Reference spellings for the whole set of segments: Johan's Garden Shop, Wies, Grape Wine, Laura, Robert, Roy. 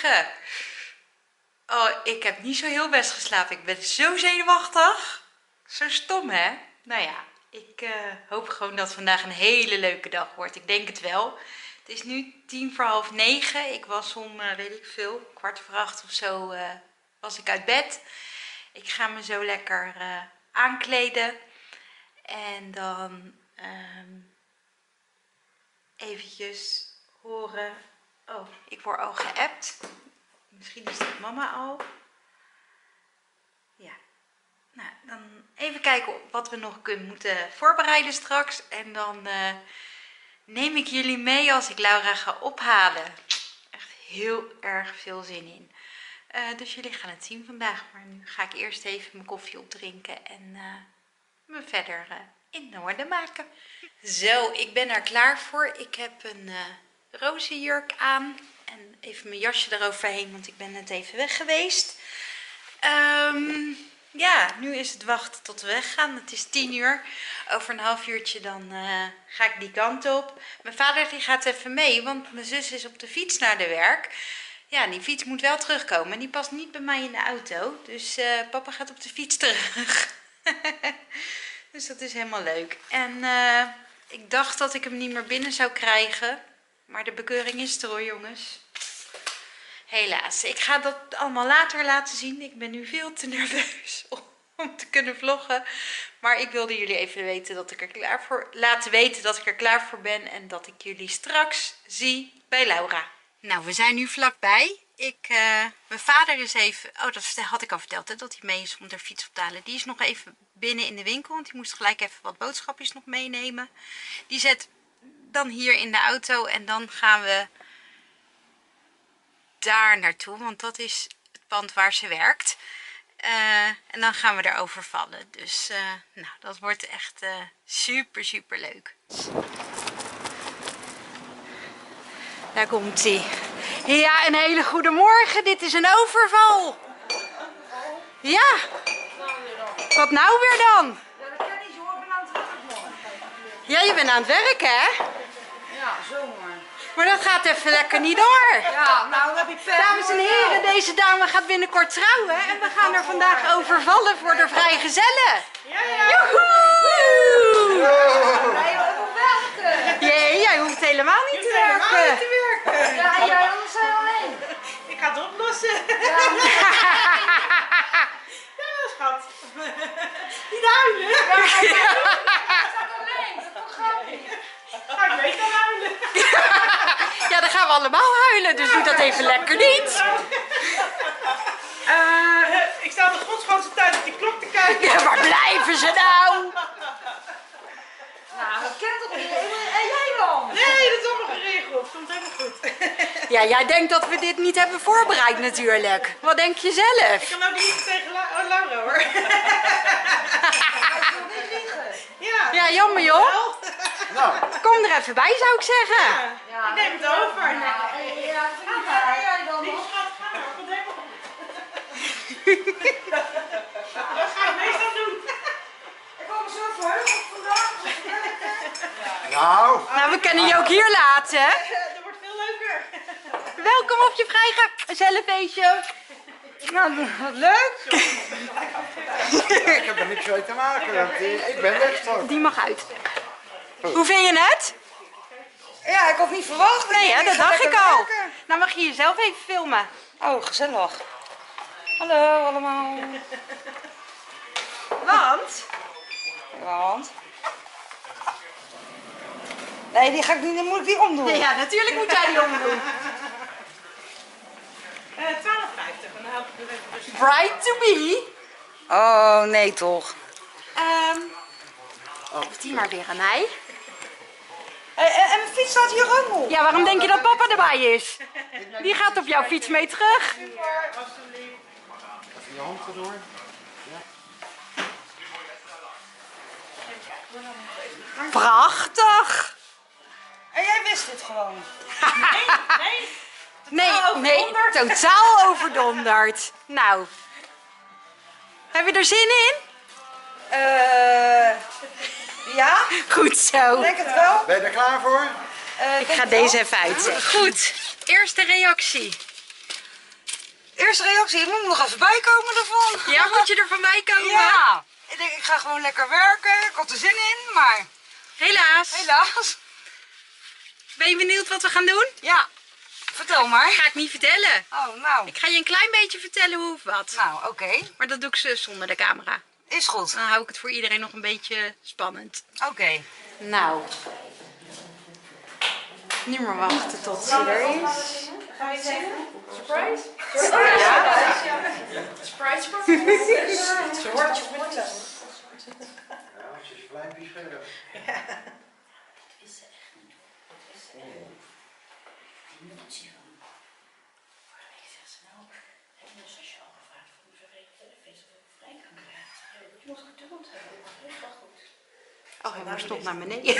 Goedemorgen. Oh, ik heb niet zo heel best geslapen. Ik ben zo zenuwachtig. Zo stom, hè? Nou ja, ik hoop gewoon dat vandaag een hele leuke dag wordt. Ik denk het wel. Het is nu 8:45. Ik was om, weet ik veel, 7:45 of zo was ik uit bed. Ik ga me zo lekker aankleden. En dan eventjes horen. Oh, ik word al geappt. Misschien is dat mama al. Ja. Nou, dan even kijken wat we nog moeten voorbereiden straks. En dan neem ik jullie mee als ik Laura ga ophalen. Echt heel erg veel zin in. Dus jullie gaan het zien vandaag. Maar nu ga ik eerst even mijn koffie opdrinken en me verder in orde maken. Zo, ik ben er klaar voor. Ik heb een roze jurk aan en even mijn jasje eroverheen, want ik ben net even weg geweest. Ja, nu is het wachten tot we weggaan. Het is 10:00. Over een half uurtje dan ga ik die kant op. Mijn vader die gaat even mee, want mijn zus is op de fiets naar de werk. Ja, die fiets moet wel terugkomen en die past niet bij mij in de auto. Dus papa gaat op de fiets terug. Dus dat is helemaal leuk. En ik dacht dat ik hem niet meer binnen zou krijgen. Maar de bekeuring is er hoor, jongens. Helaas. Ik ga dat allemaal later laten zien. Ik ben nu veel te nerveus om te kunnen vloggen. Maar ik wilde jullie even laten weten dat ik er klaar voor ben. En dat ik jullie straks zie bij Laura. Nou, we zijn nu vlakbij. Mijn vader is even... Oh, dat had ik al verteld, hè, dat hij mee is om de fiets op te halen. Die is nog even binnen in de winkel. Want die moest gelijk even wat boodschapjes nog meenemen. Die zet... dan hier in de auto en dan gaan we daar naartoe, want dat is het pand waar ze werkt. En dan gaan we erover vallen. Dus nou, dat wordt echt super, super leuk. Daar komt ie. Ja, een hele goede morgen. Dit is een overval. Ja. Wat nou weer dan? Ja, je bent aan het werk, hè? Ja, zomaar. Maar dat gaat even lekker niet door. Ja, nou, dan heb je pijn. Dames en heren, deze dame gaat binnenkort trouwen. En we gaan er vandaag overvallen voor de vrijgezellen. Ja, ja. Joehoe! Wij hoeven werken. Jee, jij hoeft helemaal niet te werken. Helemaal niet te werken. Ja, jij anders zijn alleen. Ik ga het oplossen. Ja, ja schat. Niet huilen. Ja, ik weet dat huilen. Ja, dan gaan we allemaal huilen, dus doe dat even lekker niet. Ik sta de godsganse tijd op die klok te kijken. Ja, waar blijven ze nou? Nou, dat kent toch niet. En jij dan? Nee, dat is allemaal geregeld. Komt helemaal goed. Ja, jij denkt dat we dit niet hebben voorbereid natuurlijk. Wat denk je zelf? Ik kan ook niet tegen Laura hoor. Ja, jammer joh. Nou. Kom er even bij, zou ik zeggen. Ja, ja, ik neem het over. Ja, nee. Ja, ga jij dan nog? Dat ga ik meestal doen. Ik kom zo verheugd vandaag. Nou, we kunnen je ook hier laten. Dat wordt veel leuker. Welkom op je vrijgezellenfeestje. Nou, wat leuk. Ik heb er niks mee te maken, want ik ben weg. Die mag uit. Hoe vind je het? Ja, ik had niet verwacht. Nee, hè, dat dacht ik al. Nou mag je jezelf even filmen. Oh, gezellig. Hallo allemaal. Want? Nee, die ga ik niet, dan moet ik die omdoen. Nee, ja, natuurlijk moet jij die omdoen. 12:50, dan help ik de rest. Bright to be. Oh, nee toch. Of die maar weer aan mij. En mijn fiets staat hier ook nog. Ja, waarom denk je dat papa erbij is? Die gaat op jouw fiets mee terug. Super, alsjeblieft. Even je hand erdoor. Ja. Prachtig. En jij wist dit gewoon. Nee, totaal overdonderd. Nou, heb je er zin in? Ja. Goed zo. Denk het wel. Ben je er klaar voor? Ik ga deze even uitzetten. Goed. Eerste reactie. Eerste reactie, ik moet nog even bijkomen ervan. Ja, moet je er van bijkomen? Ja. Ik denk, ik ga gewoon lekker werken. Ik had er zin in, maar... Helaas. Helaas. Ben je benieuwd wat we gaan doen? Ja. Vertel maar. Dat ga ik niet vertellen. Oh, nou. Ik ga je een klein beetje vertellen hoe of wat. Nou, oké. Maar dat doe ik ze zonder de camera. Is goed. Dan hou ik het voor iedereen nog een beetje spannend. Oké. Nou. Nu maar wachten tot ze er is. Ga je zeggen? Surprise? Surprise? Surprise? Surprise? Oh, hij moest op naar beneden.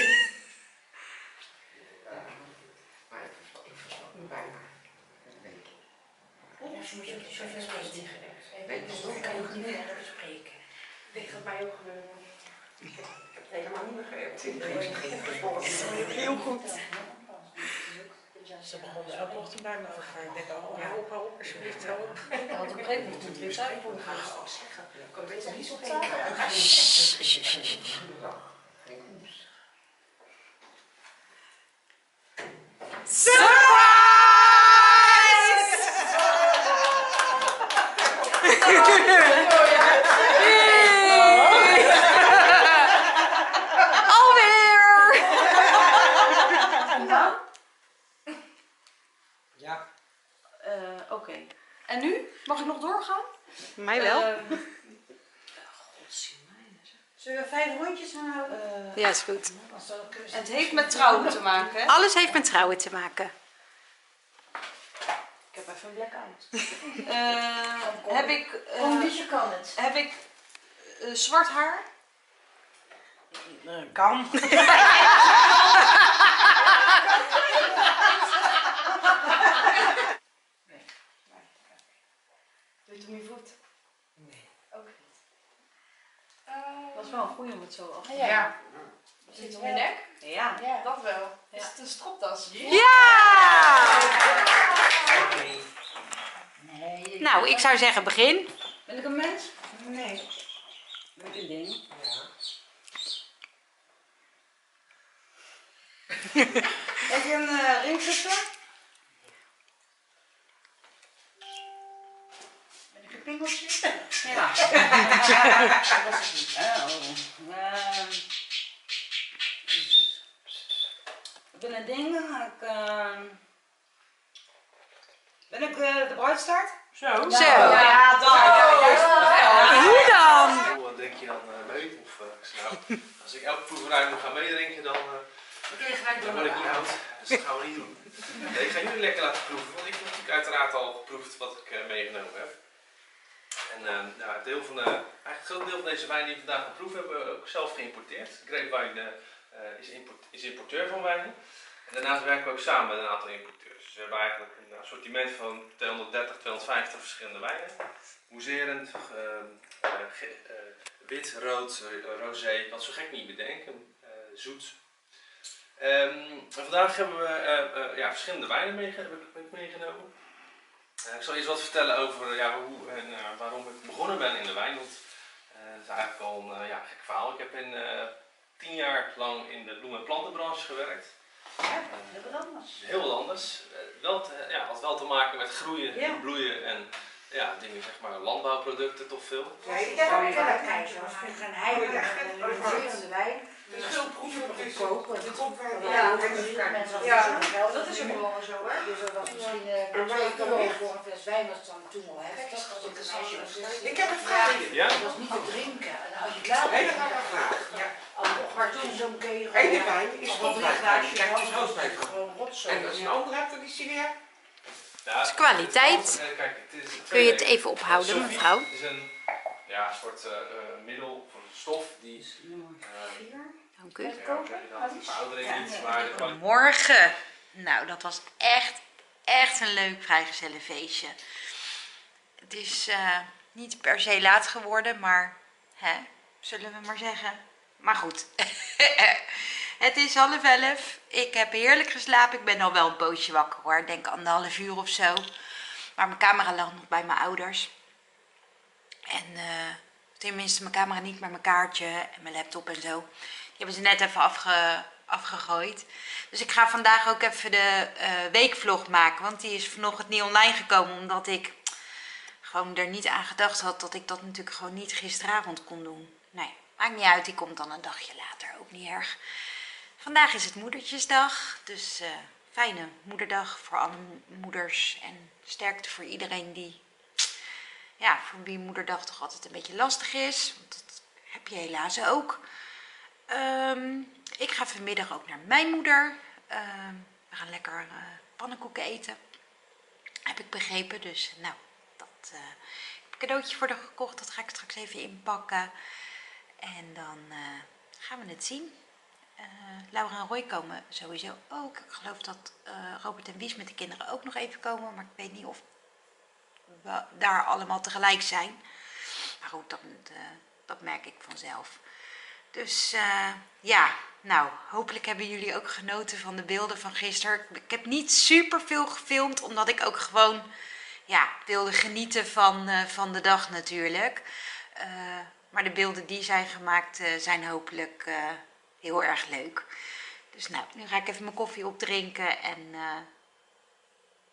Maar ik verstond me bijna. Anders moet je op de sociale media gewerkt. Dus dan kan je niet meer bespreken. Ik denk dat mij ook helemaal niet meer gewerkt. Ik heel goed. Ze begonnen elke ochtend bij me over te gaan. Ik denk, oh, help, alsjeblieft, help. Ik had op een gegeven moment weer zuiver om te gaan zeggen. Ik kan beter niet zo op één keer. Surprise! Oké. En nu? Mag ik nog doorgaan? Mij wel. Zullen we 5 rondjes gaan houden? Ja, is goed. En het heeft met trouwen te maken, hè? Alles heeft met trouwen te maken. Ik heb even een blackout. Heb ik... Condition kan het. Heb ik zwart haar? Kan. Om je voet? Nee. Ook niet. Dat is wel een goeie om het zo af te doen. Ja. Zit op je nek? Ja. Dat wel. Ja. Is het een stropdas? Ja! Nee. Nou, ik zou zeggen begin. Ben ik een mens? Nee. Ben ik een ding? Ja. Heb je een ringzuster? Pingeltje? Ja. Dat was het niet. Ik ben een ding. Ben ik de bruidstaart? Zo. Ja, zo. Ja, dan. Hoe dan? Wat denk je dan mee? Of nou, als ik elke proeverij moet gaan meedrinken, dan word ik niet oud. Dus dat gaan we niet doen. Nee, ik ga jullie lekker laten proeven, want ik heb natuurlijk uiteraard al geproefd wat ik meegenomen heb. En nou, eigenlijk een groot deel van deze wijn die we vandaag geproefd hebben, hebben we ook zelf geïmporteerd. Grape Wine is importeur van wijnen. En daarnaast werken we ook samen met een aantal importeurs. Dus we hebben eigenlijk een assortiment van 230, 250 verschillende wijnen. Mousserend, wit, rood, rosé, wat zo gek niet bedenken. Zoet. En vandaag hebben we verschillende wijnen meegenomen. Ik zal iets wat vertellen over hoe en waarom ik begonnen ben in de wijn. Want dat is eigenlijk wel een gek verhaal. Ik heb 10 jaar lang in de bloem- en plantenbranche gewerkt. Ja, heel wat anders. Heel wat anders. Had wel te maken met groeien en bloeien en dingen, zeg maar, landbouwproducten toch veel. Ja, ik heb ook wel een kijkje. Als we gaan heilige wijn. Dus veel proeven kopen. Dat is ook wel zo, hè? Dus dat was misschien voor een fles wijn was het dan toen al heftig. Ik heb een vraag. Ja? Dat was niet te drinken. En als je klaar bent, dan ga ik vragen. Maar toen zo'n keer. Hele wijn is toch een glaasje. Kijk, het is gewoon rotzooi. En als je een ander hebt, dan is die weer. Dat is kwaliteit. Kun je het even ophouden, mevrouw? Het is een soort middel voor stof die is. Dank u. Morgen. Nou, dat was echt een leuk vrijgezellenfeestje. Het is niet per se laat geworden, maar zullen we maar zeggen. Maar goed. Het is 11:30. Ik heb heerlijk geslapen. Ik ben al wel een poosje wakker hoor. Ik denk 1,5 uur of zo. Maar mijn camera lag nog bij mijn ouders. En tenminste mijn camera niet, maar mijn kaartje en mijn laptop en zo. Die hebben ze net even afgegooid. Dus ik ga vandaag ook even de weekvlog maken. Want die is vanochtend niet online gekomen. Omdat ik gewoon er niet aan gedacht had dat ik dat natuurlijk gewoon niet gisteravond kon doen. Nee, maakt niet uit. Die komt dan een dagje later. Ook niet erg. Vandaag is het moedertjesdag. Dus fijne moederdag voor alle moeders. En sterkte voor iedereen die... Ja, voor wie moederdag toch altijd een beetje lastig is. Want dat heb je helaas ook. Ik ga vanmiddag ook naar mijn moeder. We gaan lekker pannenkoeken eten. Heb ik begrepen. Dus nou, dat heb ik een cadeautje voor haar gekocht. Dat ga ik straks even inpakken. En dan gaan we het zien. Laura en Roy komen sowieso ook. Ik geloof dat Robert en Wies met de kinderen ook nog even komen. Maar ik weet niet of we daar allemaal tegelijk zijn. Maar goed, dat merk ik vanzelf. Dus ja, nou, hopelijk hebben jullie ook genoten van de beelden van gisteren. Ik heb niet super veel gefilmd, omdat ik ook gewoon ja, wilde genieten van de dag natuurlijk. Maar de beelden die zijn gemaakt zijn hopelijk heel erg leuk. Dus nou, nu ga ik even mijn koffie opdrinken en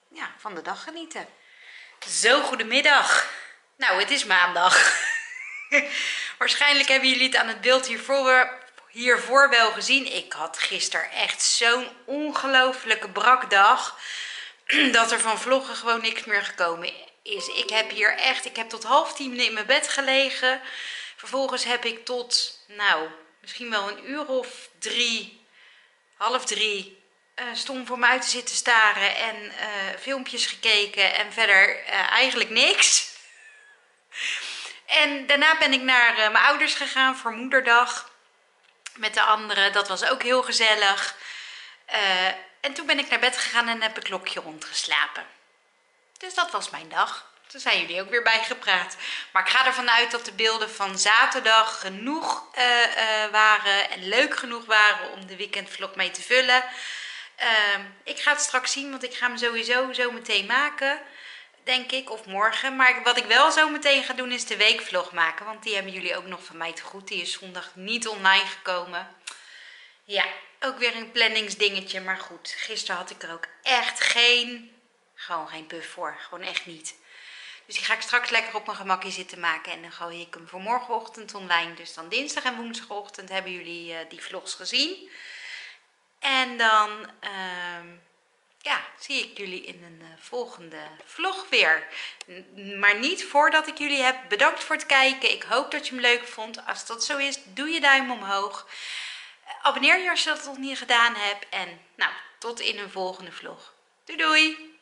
ja, van de dag genieten. Zo, goedemiddag. Nou, het is maandag. Waarschijnlijk hebben jullie het aan het beeld hiervoor wel gezien. Ik had gisteren echt zo'n ongelooflijke brakdag. Dat er van vloggen gewoon niks meer gekomen is. Ik heb tot 9:30 in mijn bed gelegen. Vervolgens heb ik tot, nou, misschien wel een uur of 3, half 3... stond voor me uit te zitten staren en filmpjes gekeken en verder eigenlijk niks. En daarna ben ik naar mijn ouders gegaan voor moederdag met de anderen. Dat was ook heel gezellig. En toen ben ik naar bed gegaan en heb ik klokje rondgeslapen. Dus dat was mijn dag. Toen zijn jullie ook weer bijgepraat. Maar ik ga ervan uit dat de beelden van zaterdag genoeg waren en leuk genoeg waren om de weekendvlog mee te vullen. Ik ga het straks zien, want ik ga hem sowieso zo meteen maken, denk ik, of morgen. Maar wat ik wel zo meteen ga doen is de weekvlog maken, want die hebben jullie ook nog van mij te goed. Die is zondag niet online gekomen. Ja, ook weer een planningsdingetje, maar goed, gisteren had ik er ook echt gewoon geen puff voor, gewoon echt niet. Dus die ga ik straks lekker op mijn gemakje zitten maken en dan gooi ik hem voor morgenochtend online. Dus dan dinsdag en woensdagochtend hebben jullie die vlogs gezien. En dan ja, zie ik jullie in een volgende vlog weer. Maar niet voordat ik jullie heb bedankt voor het kijken. Ik hoop dat je hem leuk vond. Als dat zo is, doe je duim omhoog. Abonneer je als je dat nog niet gedaan hebt. En nou, tot in een volgende vlog. Doei doei!